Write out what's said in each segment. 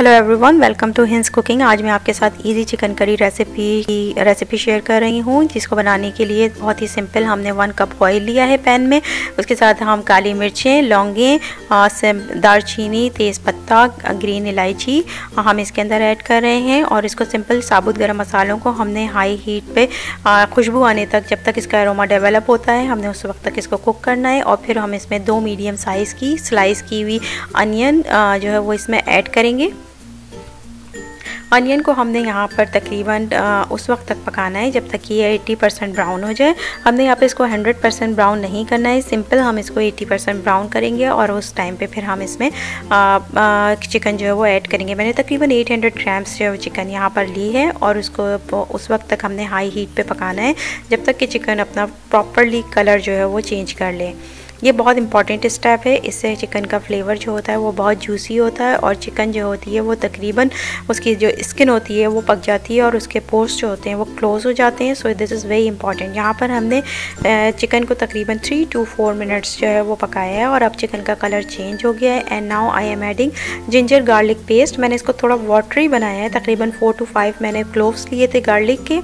Hello everyone, welcome to Hin's cooking. आज मैं आपके साथ easy chicken curry recipe share कर रही हूँ, जिसको बनाने के लिए बहुत ही सिंपल। हमने 1 कप ऑयल लिया है पैन में, उसके साथ हम काली मिर्चें, लौंगे, दालचीनी, तेज़पत्ता, ग्रीन इलायची हम इसके अंदर ऐड कर रहे हैं। और इसको सिंपल साबुत गरम मसालों को हमने हाई हीट पर खुशबू आने तक, जब तक इसका अरोमा डेवलप होता है, हमने उस वक्त तक इसको कुक करना है। और फिर हम इसमें 2 मीडियम साइज़ की स्लाइस की हुई अनियन जो है वो इसमें ऐड करेंगे। अनियन को हमने यहाँ पर तकरीबन उस वक्त तक पकाना है जब तक कि ये 80% ब्राउन हो जाए। हमने यहाँ पे इसको 100% ब्राउन नहीं करना है, सिंपल हम इसको 80% ब्राउन करेंगे। और उस टाइम पे फिर हम इसमें चिकन जो है वो ऐड करेंगे। मैंने तकरीबन 800 ग्राम्स जो है चिकन यहाँ पर ली है और उसको उस वक्त तक हमने हाई हीट पे पकाना है जब तक कि चिकन अपना प्रॉपरली कलर जो है वो चेंज कर ले। ये बहुत इंपॉर्टेंट स्टेप है, इससे चिकन का फ्लेवर जो होता है वो बहुत जूसी होता है। और चिकन जो होती है वो तकरीबन उसकी जो स्किन होती है वो पक जाती है और उसके पोर्स जो होते हैं वो क्लोज़ हो जाते हैं। So this is very important. यहाँ पर हमने चिकन को तकरीबन 3 to 4 मिनट्स जो है वो पकाया है और अब चिकन का कलर चेंज हो गया है। And now I am adding ginger garlic paste. मैंने इसको थोड़ा वाटरी बनाया है, तकरीबन 4 to 5 मैंने क्लोव्स लिए थे गार्लिक के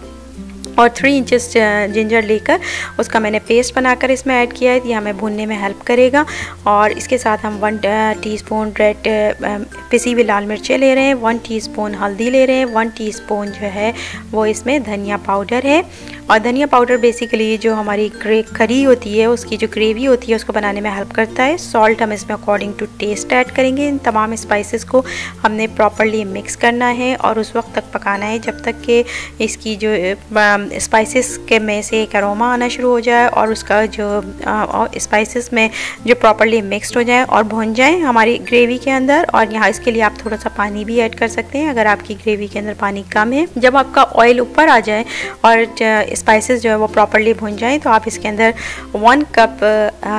और 3 इंचेस जिंजर लेकर उसका मैंने पेस्ट बनाकर इसमें ऐड किया है। ये हमें भूनने में हेल्प करेगा। और इसके साथ हम 1 टीस्पून रेड पिसी हुई लाल मिर्चें ले रहे हैं, 1 टीस्पून हल्दी ले रहे हैं, 1 टीस्पून जो है वो इसमें धनिया पाउडर है। और धनिया पाउडर बेसिकली जो हमारी करी होती है उसकी जो ग्रेवी होती है उसको बनाने में हेल्प करता है। सॉल्ट हम इसमें अकॉर्डिंग टू टेस्ट ऐड करेंगे। इन तमाम स्पाइसेस को हमने प्रॉपरली मिक्स करना है और उस वक्त तक पकाना है जब तक कि इसकी जो स्पाइसेस के में से एक अरोमा आना शुरू हो जाए और उसका जो स्पाइसेस में जो प्रॉपरली मिक्स्ड हो जाए और भुन जाए हमारी ग्रेवी के अंदर। और यहाँ इसके लिए आप थोड़ा सा पानी भी ऐड कर सकते हैं अगर आपकी ग्रेवी के अंदर पानी कम है। जब आपका ऑयल ऊपर आ जाए और स्पाइसेस जो है वो प्रॉपरली भुन जाएँ तो आप इसके अंदर 1 कप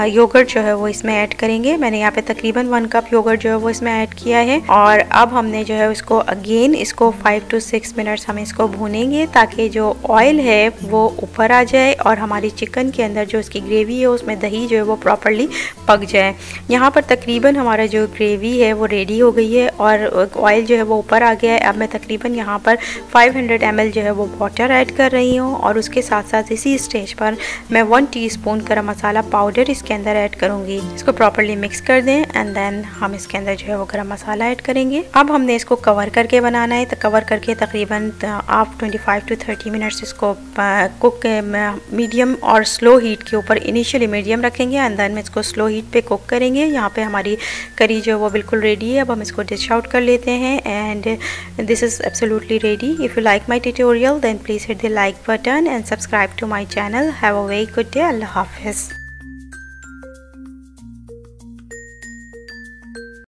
योगर्ट जो है वो इसमें ऐड करेंगे। मैंने यहाँ पे तकरीबन 1 कप योगर्ट जो है वो इसमें ऐड किया है। और अब हमने जो है उसको अगेन 5 to 6 मिनट्स हम इसको भूनेंगे ताकि जो ऑयल है वो ऊपर आ जाए और हमारी चिकन के अंदर जो उसकी ग्रेवी है उसमें दही जो है वो प्रॉपरली पक जाए। यहाँ पर तकरीबन हमारा जो ग्रेवी है वो रेडी हो गई है और ऑयल जो है वो ऊपर आ गया है। अब मैं तकरीबन यहाँ पर 500 ml जो है वो वाटर ऐड कर रही हूँ और उसके साथ साथ इसी स्टेज पर मैं 1 टीस्पून गरम मसाला पाउडर इसके अंदर ऐड करूँगी। इसको प्रॉपरली मिक्स कर दें एंड देन हम इसके अंदर जो है वो गरम मसाला ऐड करेंगे। अब हमने इसको कवर करके बनाना है, तो कवर करके तकरीबन आप 25 to 30 मिनट्स इसको कुक मीडियम और स्लो हीट के ऊपर, इनिशियली मीडियम रखेंगे एंड देन में इसको स्लो हीट पे कुक करेंगे। यहाँ पे हमारी करी जो है वो बिल्कुल रेडी है। अब हम इसको डिश आउट कर लेते हैं and this is absolutely ready. If you like my tutorial, then please hit the like button and subscribe to my channel. Have a very good day. Allah Hafiz.